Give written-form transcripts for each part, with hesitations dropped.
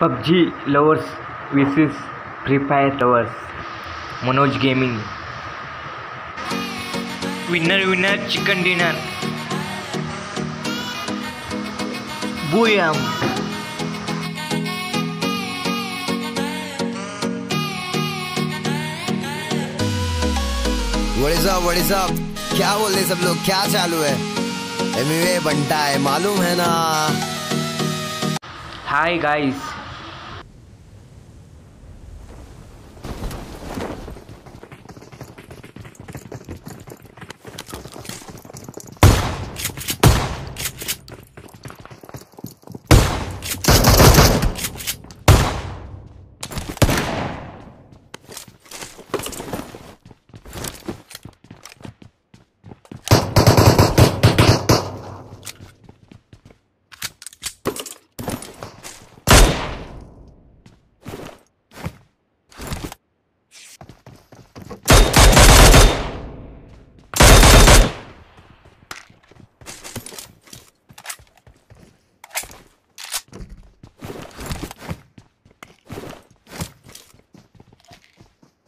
PUBG lovers versus Free Fire lovers. Manoj Gaming. Winner winner chicken dinner. Booyah. What is up क्या बोल रहे सब लोग क्या चालू है एमवे बनता है मालूम है ना. Hi guys.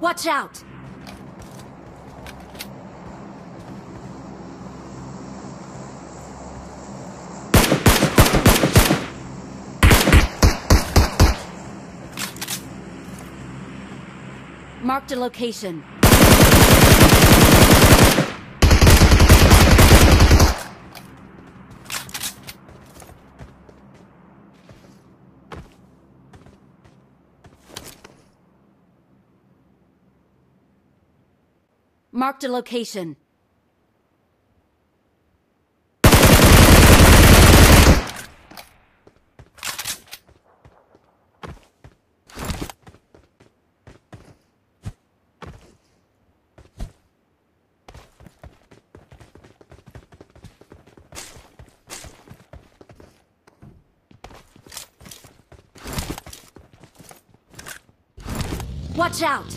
Watch out! Marked a location. Marked a location. Watch out!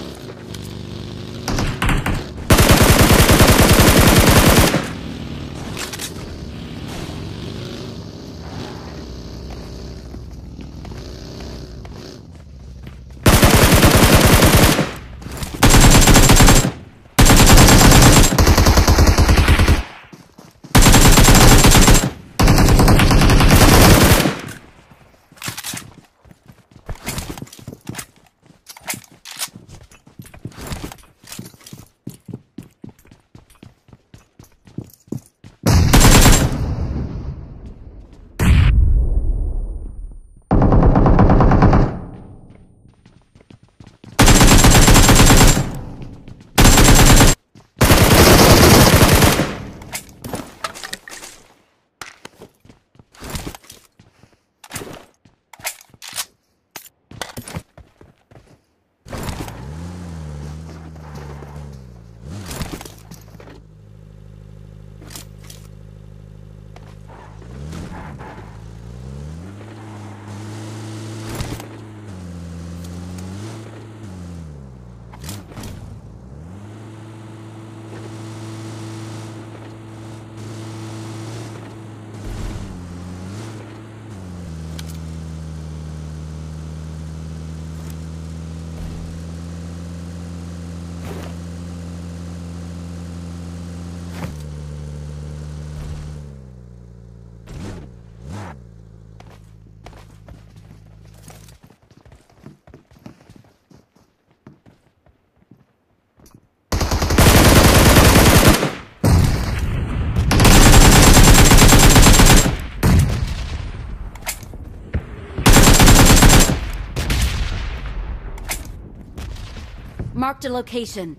Marked a location.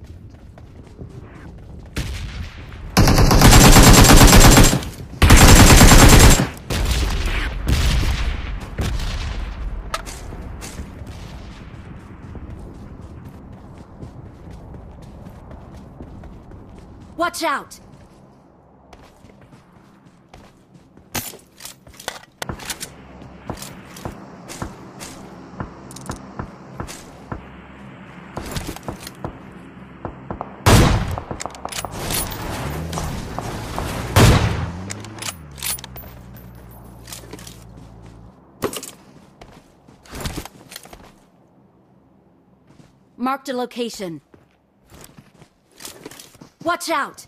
Watch out! Marked a location. Watch out!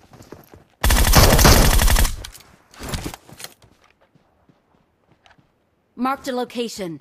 Marked a location.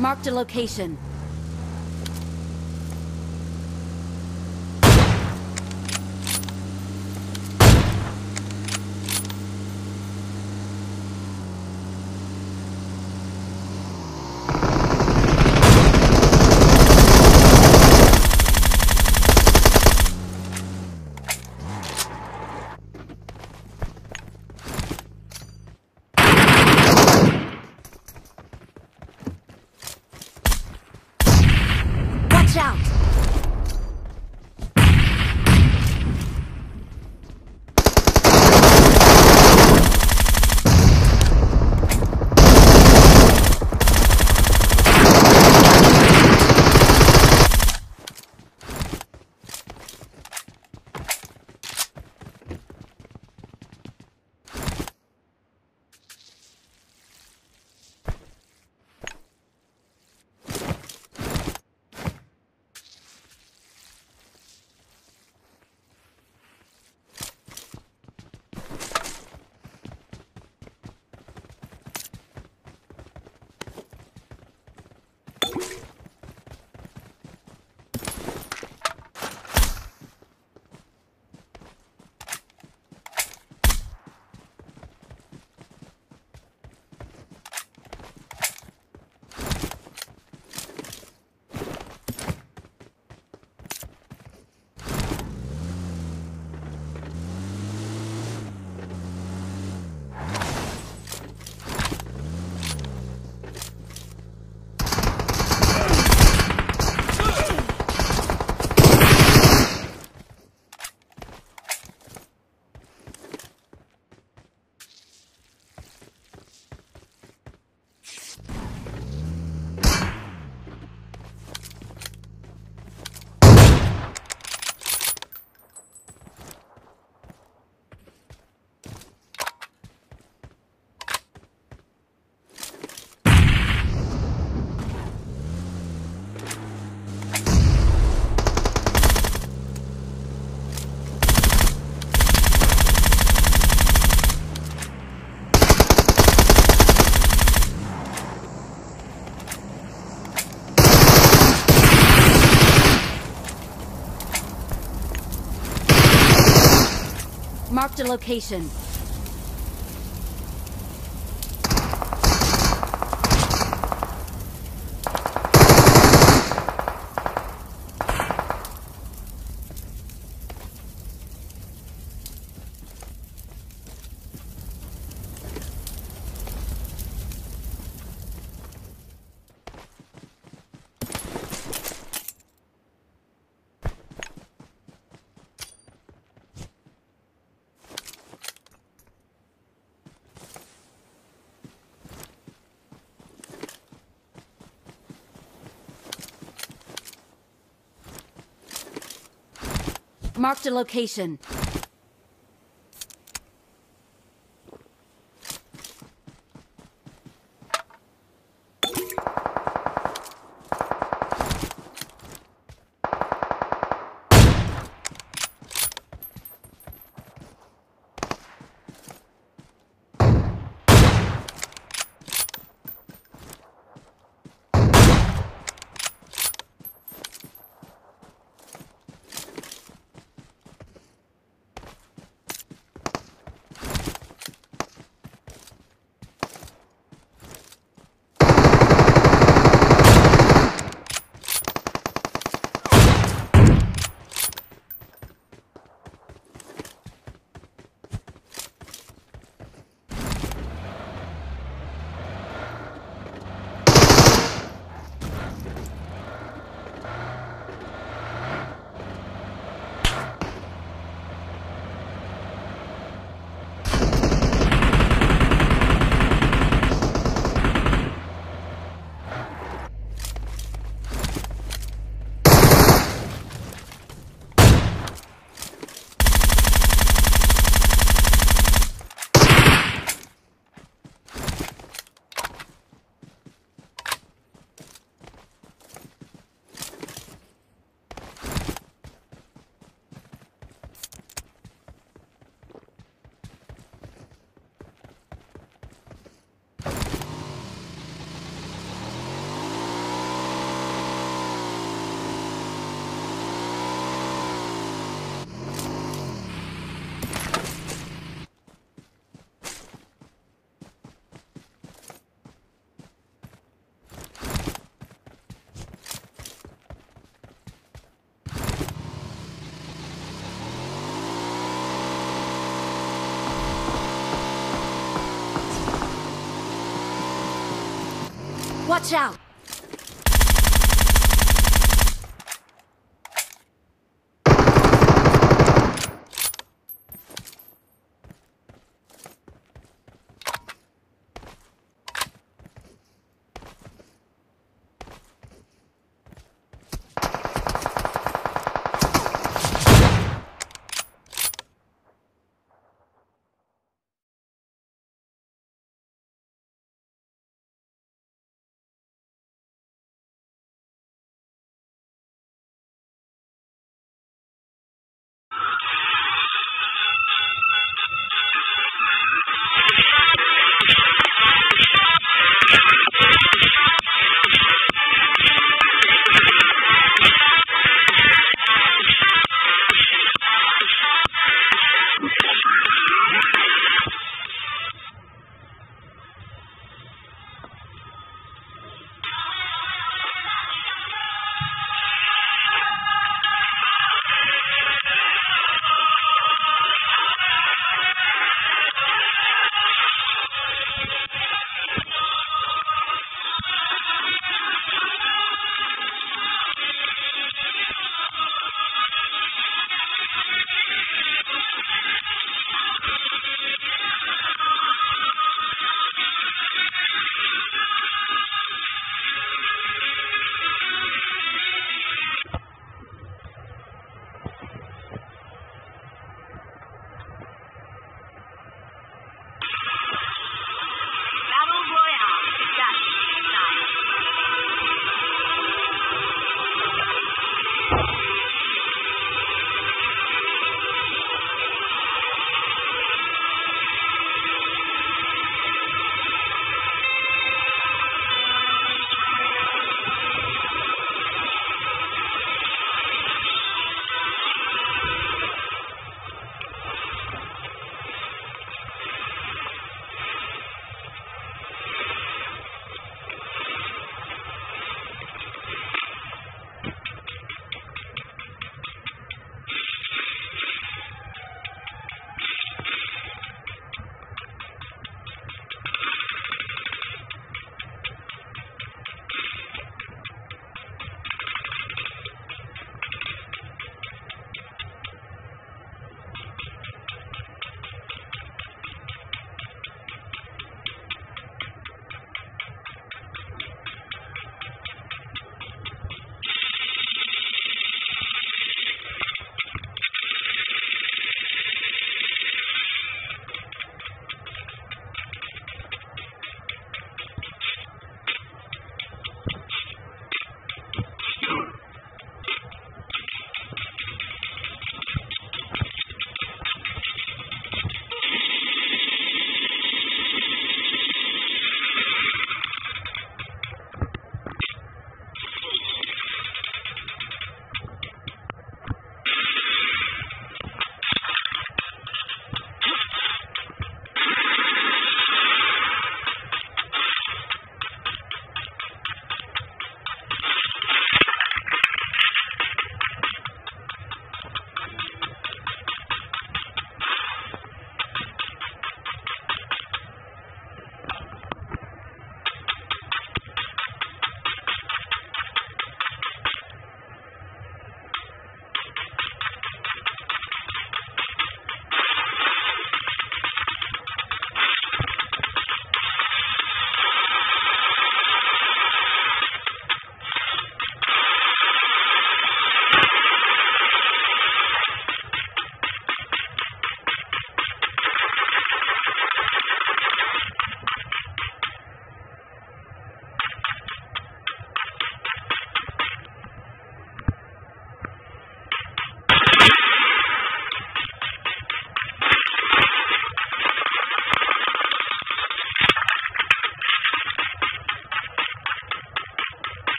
Marked a location. Marked a location. Marked a location. Watch out!